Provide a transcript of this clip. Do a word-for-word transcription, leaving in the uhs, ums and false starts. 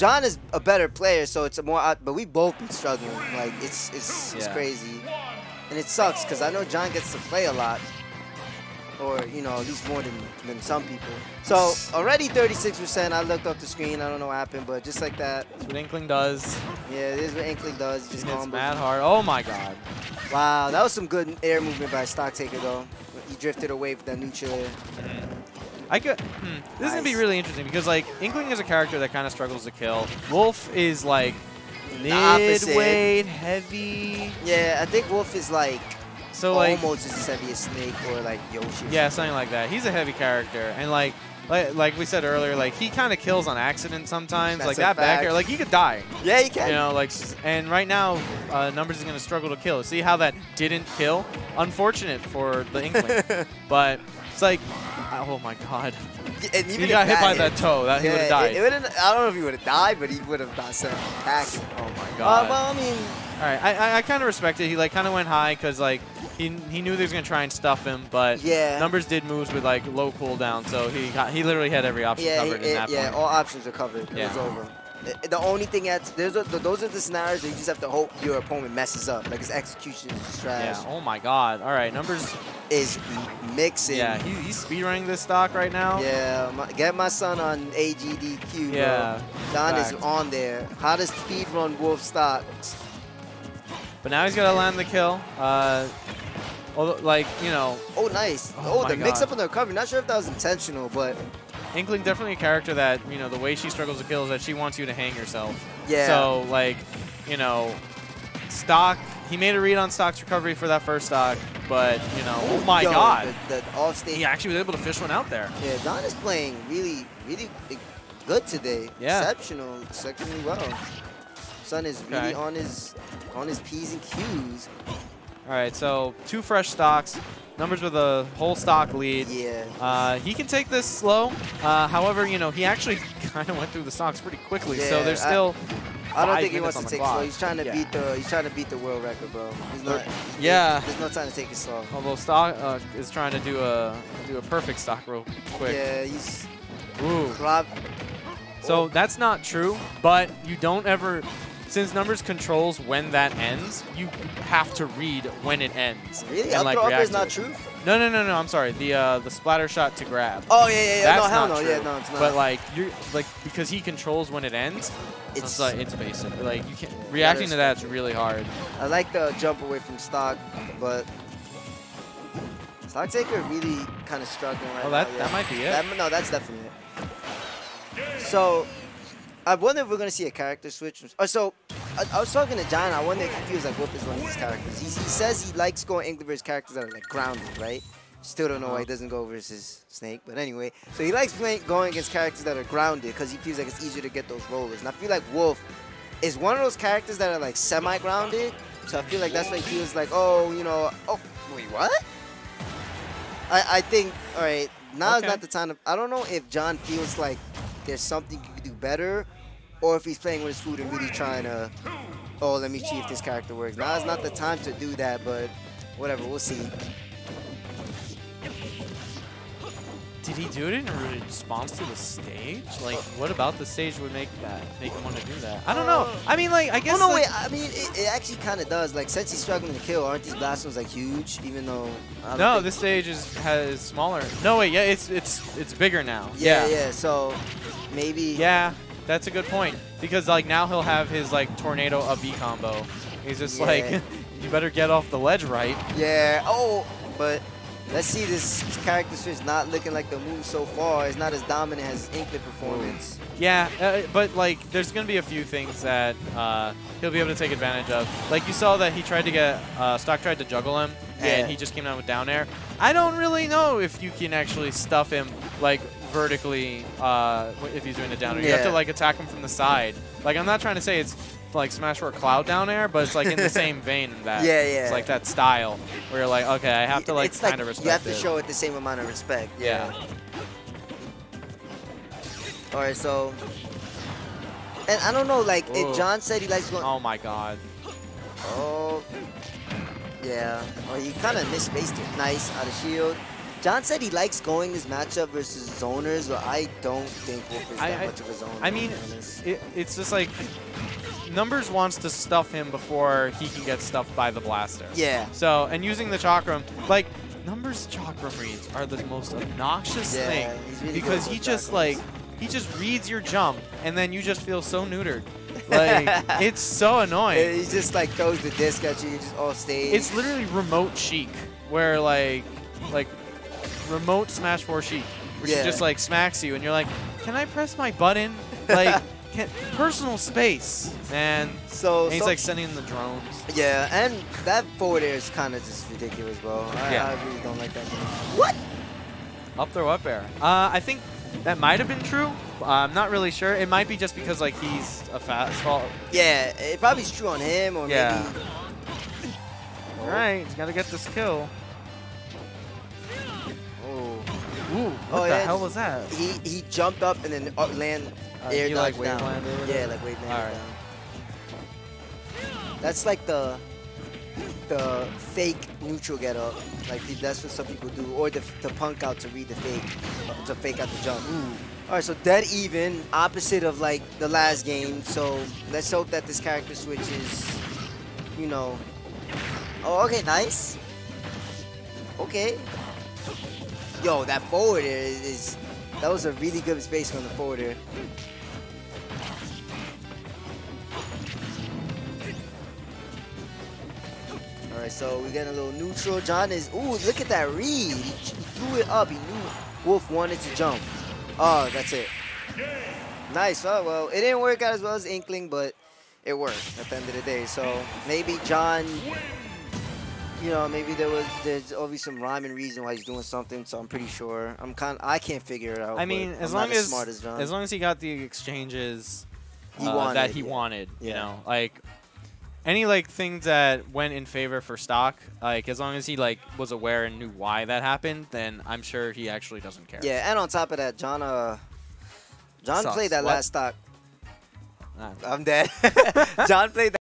John is a better player, so it's a more out, but we both been struggling. Like it's it's, it's yeah. crazy, and it sucks because I know John gets to play a lot, or you know at least more than than some people. So already thirty-six percent. I looked up the screen. I don't know what happened, but just like that. That's what Inkling does. Yeah, it is what Inkling does. Just it's mad hard. Oh my God. Wow, that was some good air movement by Stocktaker though. He drifted away with that neutral air. I could, hmm, this nice. is going to be really interesting because, like, Inkling is a character that kind of struggles to kill. Wolf is, like, mid-weight, heavy. Yeah, I think Wolf is, like, so almost like, as heavy as Snake or, like, Yoshi. Yeah, something like that. He's a heavy character. And, like, like, like we said earlier, like, he kind of kills on accident sometimes. That's like, that back air, like, he could die. Yeah, he can. You know, like, and right now, uh, Numbers is going to struggle to kill. See how that didn't kill? Unfortunate for the Inkling. But it's like... Oh my God! And even he got hit by that toe. That yeah, he would have died. It, it I don't know if he would have died, but he would have not said attack. Oh my God! Uh, well, I mean, all right. I I, I kind of respect it. He like kind of went high because like he he knew they was gonna try and stuff him, but yeah. Numbers did moves with like low cooldown, so he got he literally had every option yeah, covered. He, in it, that yeah, point. all options are covered. It yeah. was over. The only thing that's there's a, those are the scenarios that you just have to hope your opponent messes up. Like his execution is trash. Yeah. Oh my God! All right, Numbers is mixing. Yeah, he, he's speedrunning this stock right now. Yeah, my, get my son on A G D Q. Yeah, bro. Don fact. is on there. How does speedrun Wolf stock? But now he's gotta land the kill. Uh, although, like you know. Oh nice! Oh, oh the God. mix up on the recovery. Not sure if that was intentional, but. Inkling definitely a character that, you know, the way she struggles to kill is that she wants you to hang yourself. Yeah. So, like, you know, Stock, he made a read on Stock's recovery for that first stock, but, you know, oh my Yo, God. The, the off-stage. He actually was able to fish one out there. Yeah, Don is playing really, really good today. Yeah. Exceptional, exceptionally well. Son is okay. really on his, on his P's and Q's. All right, so two fresh stocks. Numbers with a whole stock lead. Yeah. Uh, he can take this slow. Uh, however, you know, he actually kind of went through the stocks pretty quickly. Yeah, so there's still. I, I don't think he wants to take slow. He's trying to yeah. beat the. He's trying to beat the world record, bro. He's not, yeah. There's, there's no time to take it slow. Although Stock uh, is trying to do a do a perfect stock real quick. Yeah. He's. Ooh. So that's not true, but you don't ever. Since Numbers controls when that ends, you have to read when it ends. Really? Up throw up is not true? No, no, no, no. I'm sorry. The uh, the splatter shot to grab. Oh yeah, yeah, yeah. That's no, hell not no. True. Yeah, no, it's not. But like you, like because he controls when it ends, it's so it's, like, it's basic. Like you can't reacting yeah, to that's really hard. I like the jump away from Stock, but Stocktaker really kind of struggling right oh, that, now. Oh, yeah. that might be it. That, no, that's definitely it. So. I wonder if we're gonna see a character switch. Oh, so I, I was talking to John. I wonder if he feels like Wolf is one of these characters. He, he says he likes going English versus characters that are like grounded, right? Still don't know why he doesn't go versus Snake, but anyway. So he likes playing going against characters that are grounded because he feels like it's easier to get those rollers. And I feel like Wolf is one of those characters that are like semi-grounded. So I feel like that's why he feels like, oh, you know, oh, wait, what? I I think all right. Now okay. is not the time to. I don't know if John feels like. There's something you could do better, or if he's playing with his food and really trying to, oh, let me see if this character works. Now it's not the time to do that, but whatever, we'll see. Did he do it in response to the stage? Like, what about the stage would make that make him want to do that? I don't know. I mean, like, I guess. Oh no, like wait. I mean, it, it actually kind of does. Like, since he's struggling to kill, aren't these blast ones like huge? Even though. I don't no, this stage is has smaller. No wait, yeah, it's it's it's bigger now. Yeah, yeah, yeah. So maybe. Yeah, that's a good point because like now he'll have his like tornado up B combo. He's just yeah. like, you better get off the ledge, right? Yeah. Oh, but. Let's see this character switch not looking like the move so far. It's not as dominant as Inkling performance. Yeah, uh, but like there's going to be a few things that uh, he'll be able to take advantage of. Like you saw that he tried to get, uh, Stock tried to juggle him yeah. and he just came down with down air. I don't really know if you can actually stuff him like vertically uh, if he's doing a down air. Yeah. You have to like attack him from the side. Like I'm not trying to say it's like Smash Bros. Cloud down air, but it's like in the same vein in that. Yeah, yeah. It's like that style where you're like, okay, I have to like it's kind like of respect. You have to it. show it the same amount of respect. Yeah. yeah. All right, so, and I don't know, like if John said he likes going. Oh my God. Oh. Yeah. Oh, he kind of misspaced it. Nice out of shield. John said he likes going this matchup versus zoners, but I don't think Wolf is I, that I, much of a zoner. I mean, it, it's just like Numbers wants to stuff him before he can get stuffed by the blaster. Yeah. So, and using the Chakram, like, Numbers' Chakram reads are the most obnoxious yeah, thing really because he just, chakrams. like, he just reads your jump, and then you just feel so neutered. Like, it's so annoying. He just, like, throws the disc at you, you just all stage. It's literally remote Sheik, where, like, like remote Smash four Sheik, where yeah. she just, like, smacks you, and you're like, can I press my button? Like, can, personal space, man. So, and he's, so, like, sending the drones. Yeah, and that forward air is kind of just ridiculous, bro. I, yeah. I really don't like that game. What? Up throw up air. Uh, I think that might have been true. Uh, I'm not really sure. It might be just because, like, he's a fastball. Yeah, it probably's true on him or yeah. maybe. Oh. All right, he's got to get this kill. Oh. Ooh, what oh, the yeah, hell was that? He he jumped up and then land uh, air dodge like, down. Landed, yeah, like wave landed. All right. Down. That's like the the fake neutral get up. Like that's what some people do, or the the punk out to read the fake to fake out the jump. Ooh. All right, so dead even, opposite of like the last game. So let's hope that this character switch is, you know. Oh, okay, nice. Okay. Yo, that forwarder is, is that was a really good space on the forwarder. All right, so we got a little neutral. John is, ooh, look at that read. He threw it up. He knew Wolf wanted to jump. Oh, that's it. Nice. Oh, well, it didn't work out as well as Inkling, but it worked at the end of the day. So maybe John, you know, maybe there was there's always some rhyme and reason why he's doing something. So I'm pretty sure. I'm kind. I can't figure it out. I mean, as I'm long not as, as smart as John. As long as he got the exchanges he uh, wanted, that he yeah. wanted, you yeah. know, like any like things that went in favor for Stock, like as long as he like was aware and knew why that happened, then I'm sure he actually doesn't care. Yeah, and on top of that, John, uh, John Sucks. played that what? last stock. Nah. I'm dead. John played that.